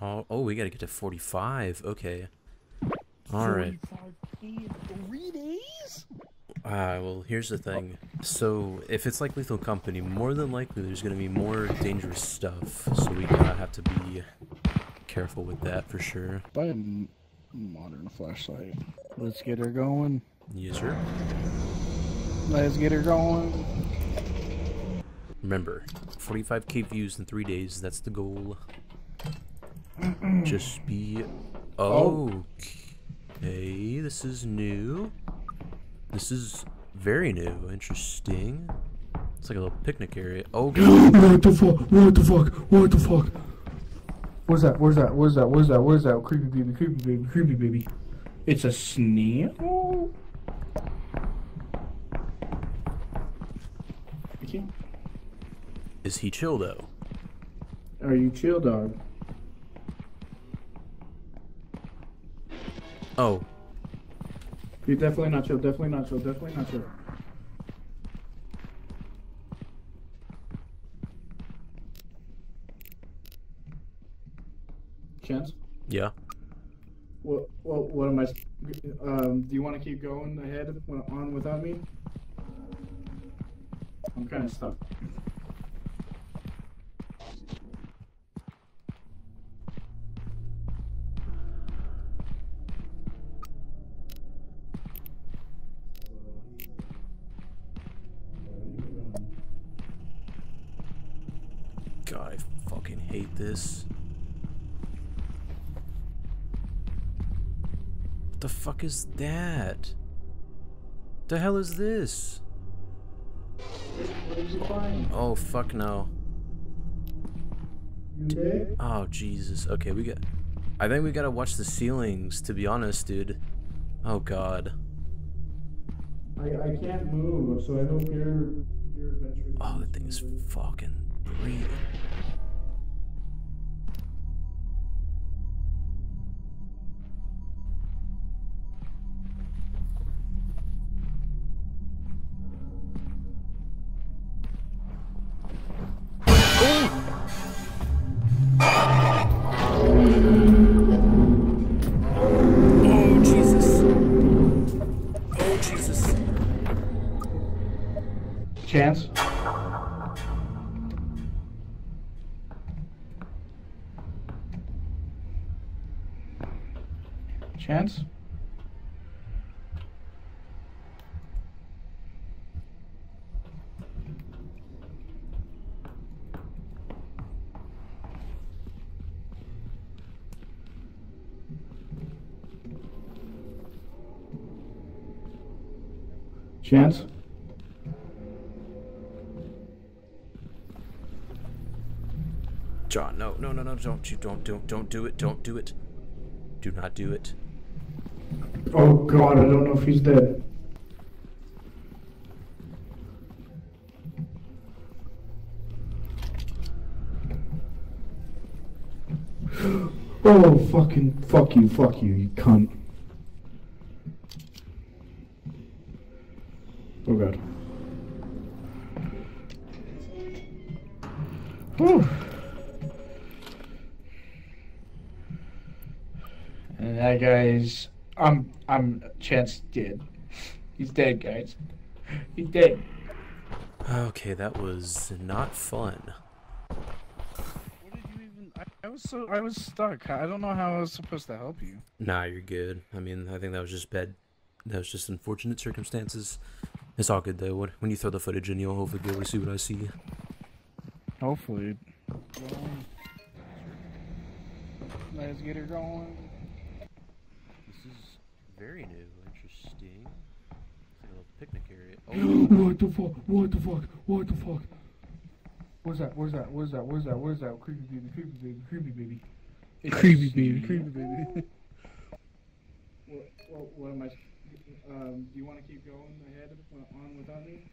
Oh, we gotta get to 45. Okay. Alright. 3 days? Well, here's the thing. So, if it's like Lethal Company, more than likely there's gonna be more dangerous stuff. So we gotta have to be careful with that for sure. Buy a modern flashlight. Let's get her going. Yes, sir. Let's get her going. Remember, 45K views in 3 days. That's the goal. Just be... Oh. Okay, this is new. This is very new. Interesting. It's like a little picnic area. Oh, God. What the fuck? What the fuck? What the fuck? What's that? What's that? What's that? What's that? What's that? Creepy baby. Creepy baby. Creepy baby. It's a snail. Is he chill, though? Are you chill, dog? Oh. You're definitely not chill, definitely not chill, definitely not chill. Chance? Yeah? What am I... do you want to keep going ahead on without me? I'm kind of stuck. God, I fucking hate this. What the fuck is that? The hell is this? What did you find? Oh, fuck no. You did? Oh, Jesus. Okay, we got... I think we gotta watch the ceilings, to be honest, dude. Oh, God. I can't move, so I hope your adventure... Oh, that thing is fucking breathing. Chance? Chance? Chance? John, no, don't do it. Do not do it. Oh God, I don't know if he's dead. Oh, fucking, fuck you, you cunt. Oh God. Whew. That guy's... Chance dead. He's dead, guys. He's dead. Okay, that was not fun. What did you even... I was stuck. I don't know how I was supposed to help you. Nah, you're good. I mean, I think that was just bad. That was just unfortunate circumstances. It's all good, though. When you throw the footage in, you'll hopefully be able to see what I see. Hopefully. Let's get her going. Very new, interesting. It's like a little picnic area. Oh, what the fuck? What the fuck? What the fuck? What's that? What's that? What's that? What's that? What's that? Creepy baby, creepy baby, creepy baby. Creepy baby, creepy baby. What am I? Do you want to keep going ahead on without me?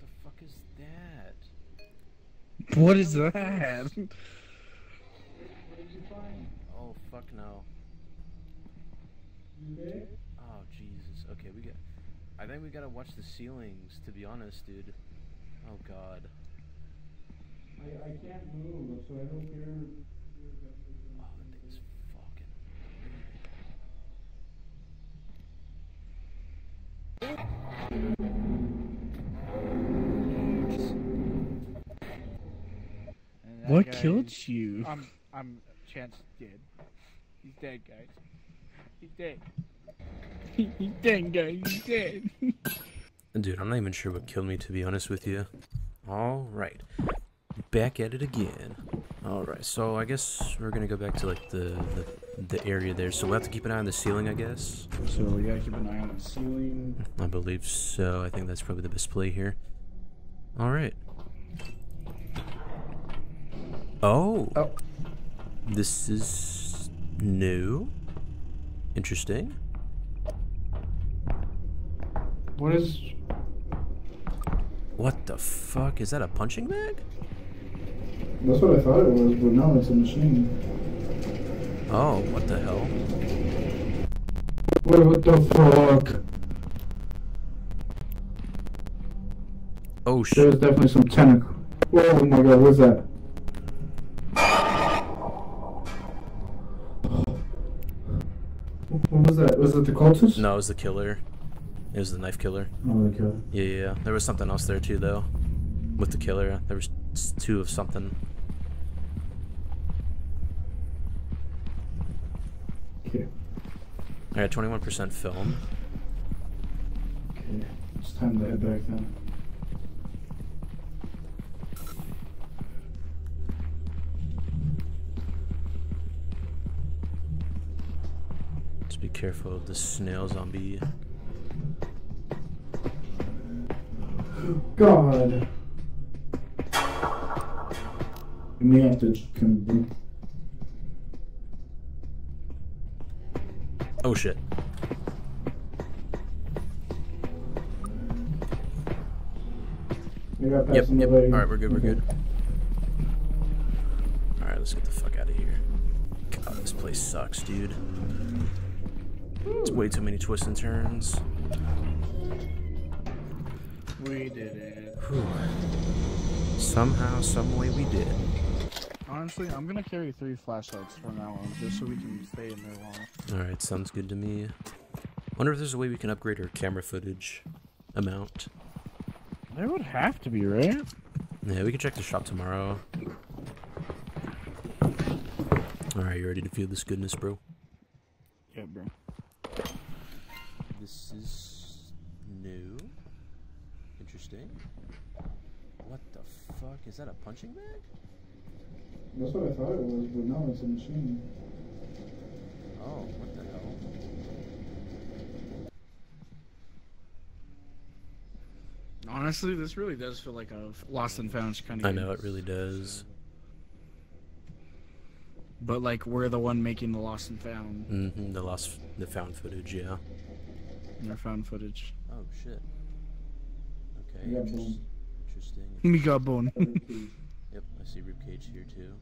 What the fuck is that? What is that? What did you find? Oh, fuck no. You okay? Oh, Jesus. Okay, we got... I think we gotta watch the ceilings, to be honest, dude. Oh god. I can't move, so I don't hear. Oh, that thing's fucking. What guy, killed you? Chance dead. He's dead, guys. He's dead. He's dead, guys. He's dead. Dude, I'm not even sure what killed me, to be honest with you. Alright. Back at it again. Alright, so I guess we're gonna go back to, like, the area there. So we'll have to keep an eye on the ceiling, I guess. So we gotta keep an eye on the ceiling. I believe so. I think that's probably the best play here. Alright. Oh! This is new. Interesting. What is... What the fuck? Is that a punching bag? That's what I thought it was, but no, it's a machine. Oh, what the hell? Wait, what the fuck? Oh shit. There's definitely some tentacle. Oh my god, what's that? What was that? Was it the cultist? No, it was the killer. It was the knife killer. Oh, the killer. Yeah, yeah. There was something else there too, though. With the killer, there was two of something. Okay. All right, 21% film. Okay, it's time to head back then. Just be careful of the snail zombie. God. You may have to come. Oh shit. Yep. Alright, we're good, we're good. Alright, let's get the fuck out of here. God, this place sucks, dude. It's way too many twists and turns. We did it. Whew. Somehow, some way, we did it. Honestly, I'm gonna carry 3 flashlights from now on, just so we can stay in there long. Alright, sounds good to me. Wonder if there's a way we can upgrade our camera footage amount. There would have to be, right? Yeah, we can check the shop tomorrow. Alright, you ready to feel this goodness, bro? Yeah, bro. This is new. Interesting. What the fuck? Is that a punching bag? That's what I thought it was, but no, it's a machine. Oh, what the hell? Honestly, this really does feel like a lost and found kind of game. I know, it really does. But, like, we're the one making the lost and found. Mm-hmm, the found footage, yeah. Our found footage. Oh, shit. Okay, interesting. We got bone. Yep, I see ribcage here too.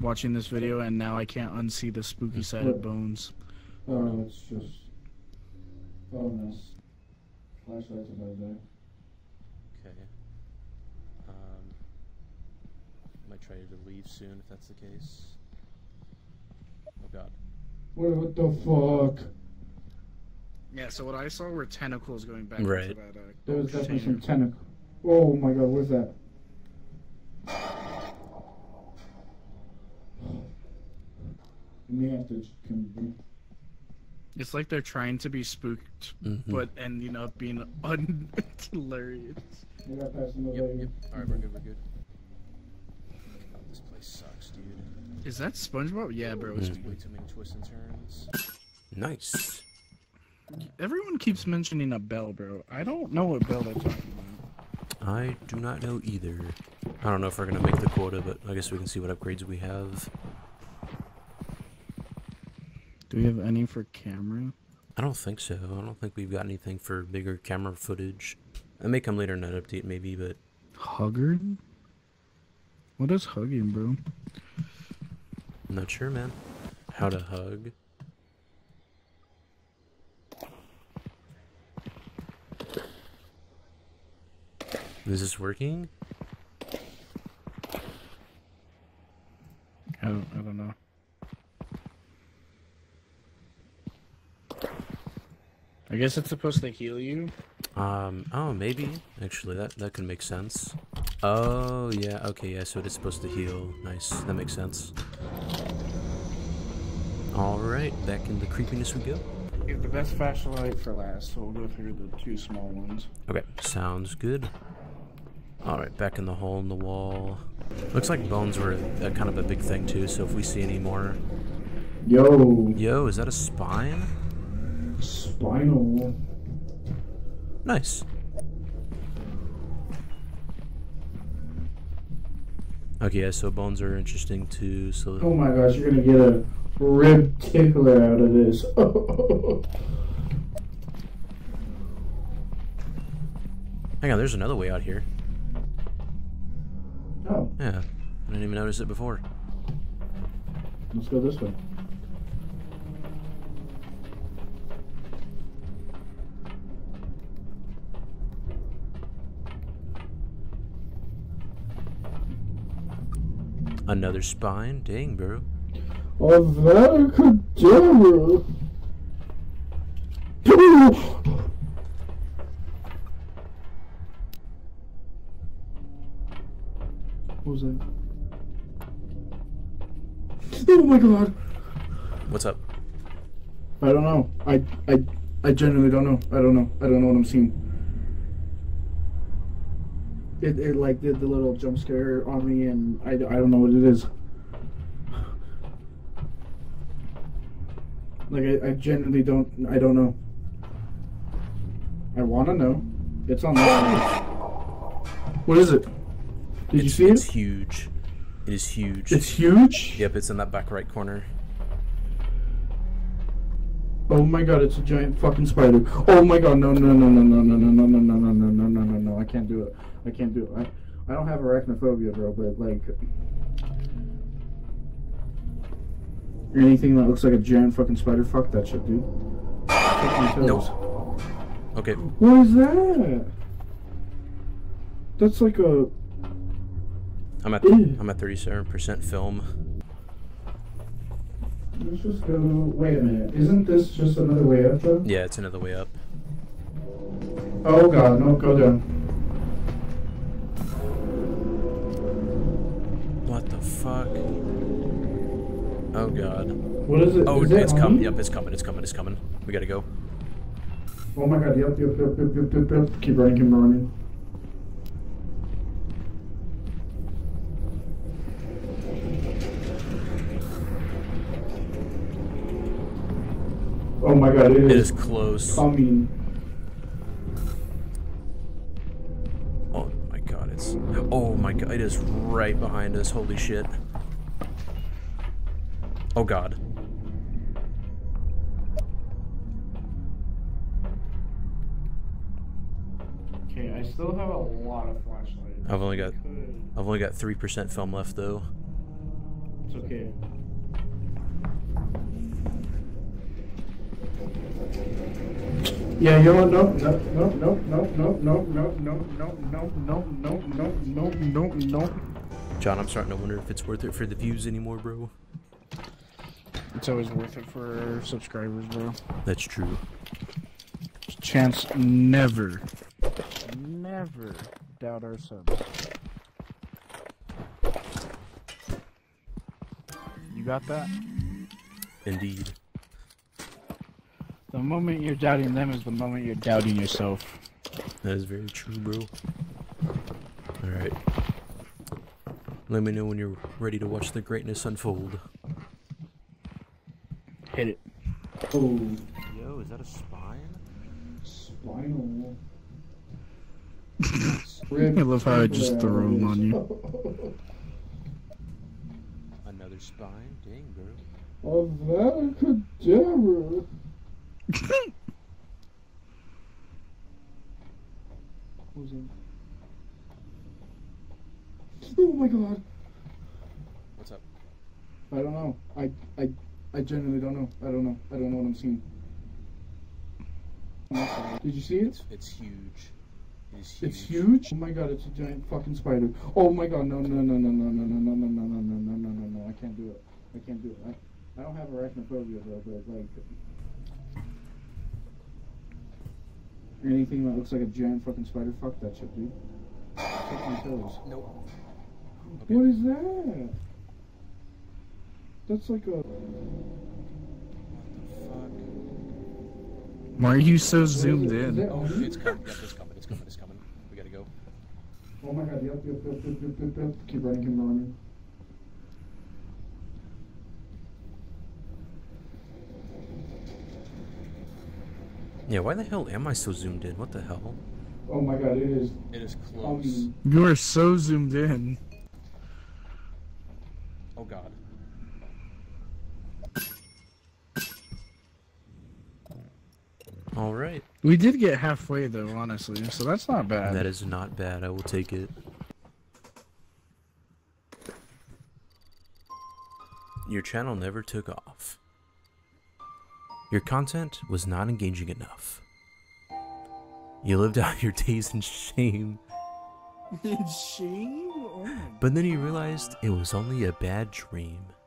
Watching this video and now I can't unsee the spooky side of bones. Oh, it's just... Oh, no. Flashlights about there. Okay. I might try to leave soon if that's the case. Oh god. Wait, what the fuck? Yeah, so what I saw were tentacles going back into that there was definitely some tentacles. Oh my god, what is that? You may have to come. It's like they're trying to be spooked, but ending up being hilarious. We got past another yep. Alright, we're good. God, this place sucks, dude. Is that SpongeBob? Yeah, bro. It's way too many twists and turns. Nice. Everyone keeps mentioning a bell, bro. I don't know what bell they're talking about. I do not know either. I don't know if we're going to make the quota, but I guess we can see what upgrades we have. Do we have any for camera? I don't think so. I don't think we've got anything for bigger camera footage. I may come later in that update, maybe, but... Huggard? What is hugging, bro? I'm not sure, man. How to hug... Is this working? I don't know. I guess it's supposed to heal you. Oh, maybe. Actually, that could make sense. Oh, yeah. Okay, yeah, so it is supposed to heal. Nice. That makes sense. Alright, back into creepiness we go. You have the best flashlight for last, so we'll go through the two small ones. Okay, sounds good. Alright, back in the hole in the wall. Looks like bones were kind of a big thing, too, so if we see any more... Yo! Yo, is that a spine? Spinal. Nice. Okay, yeah, so bones are interesting, too, so... Oh my gosh, you're gonna get a rib tickler out of this. Hang on, there's another way out here. Oh. Yeah, I didn't even notice it before. Let's go this way. Another spine? Dang, bro. Oh, that I could do. What was that? Oh my god. What's up? I don't know. I genuinely don't know. I don't know what I'm seeing. It like did the little jump scare on me, and I don't know what it is. Like I genuinely don't. I don't know. I want to know. It's on. What is it? Did you see it? It's huge. It is huge. It's huge. Yep, it's in that back right corner. Oh my god, it's a giant fucking spider. Oh my god, no, I can't do it. I don't have arachnophobia, bro, but like anything that looks like a giant fucking spider, fuck that shit, dude. No. Okay. What is that? That's like a... I'm at 37% film. Let's just go... Wait a minute. Isn't this just another way up, though? Yeah, it's another way up. Oh god, no, go down. What the fuck? Oh god. What is it? Oh, it's coming. Yep, it's coming. We gotta go. Oh my god. Yep. Keep running. Oh my god. It is close. Coming. Oh my god. Oh my god. It is right behind us. Holy shit. Oh god. Okay, I still have a lot of flashlights. I've only got 3% film left though. It's okay. Yeah, you know what? No. John, I'm starting to wonder if it's worth it for the views anymore, bro. It's always worth it for subscribers, bro. That's true. Chance never doubt our subs. You got that? Indeed. The moment you're doubting them is the moment you're doubting yourself. That is very true, bro. Alright. Let me know when you're ready to watch the greatness unfold. Hit it. Oh. Yo, is that a spine? Spinal. I love how I just throw them on you. Another spine? Dang, bro. Oh, that I could do, bro. Who's in? Oh my god. What's up? I don't know. I genuinely don't know. I don't know what I'm seeing. Did you see it? It's huge. It's huge. Oh my god, it's a giant fucking spider. Oh my god, no, I can't do it. I don't have arachnophobia though, but like anything that looks like a giant fucking spider, fuck that shit, dude. Take my toes. Nope. Okay. What is that? That's like a... Why are you so zoomed in? Oh, it's coming. Yep, it's coming. We gotta go. Oh my god, yep. Keep running. Yeah, why the hell am I so zoomed in? What the hell? Oh my god, it is. It is close. You are so zoomed in. Oh god. All right. We did get halfway though, honestly, so that's not bad. That is not bad. I will take it. Your channel never took off. Your content was not engaging enough. You lived out your days in shame. In shame? Oh. But then you realized it was only a bad dream.